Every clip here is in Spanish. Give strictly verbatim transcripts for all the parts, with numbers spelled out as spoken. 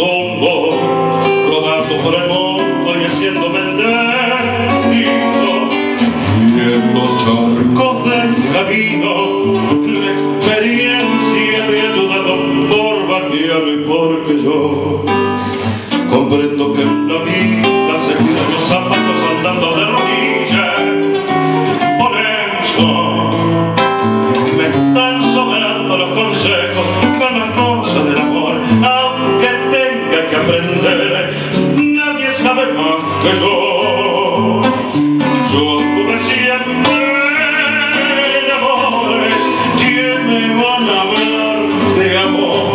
dolor, rodando por el mundo y haciendo bendecido. Y en los charcos del camino, la experiencia me ha ayudado por bandearme, porque yo comprendo que en la vida se cuidan los zapatos andando de rodillas. Por eso me están sobrando los consejos con las cosas del amor, aunque tenga que aprender. Nadie sabe más que yo. Yo anduve siempre de amores. ¿Quién me van a hablar de amor?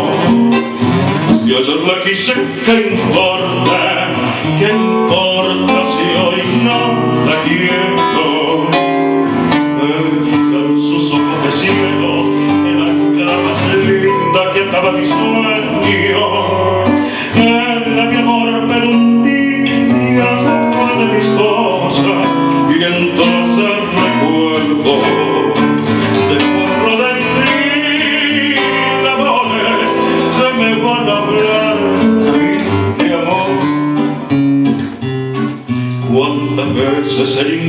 Si ayer la quise, ¿qué importa? ¿Qué importa si hoy no la quiero? En sus ojos de cielo, en la cara más linda que estaba mi sueño. Era mi amor, pero un día se fue de mis cosas. Y entonces recuerdo, de cuatro de mil amores, que me van a hablar a mí de amor. ¿Cuántas veces he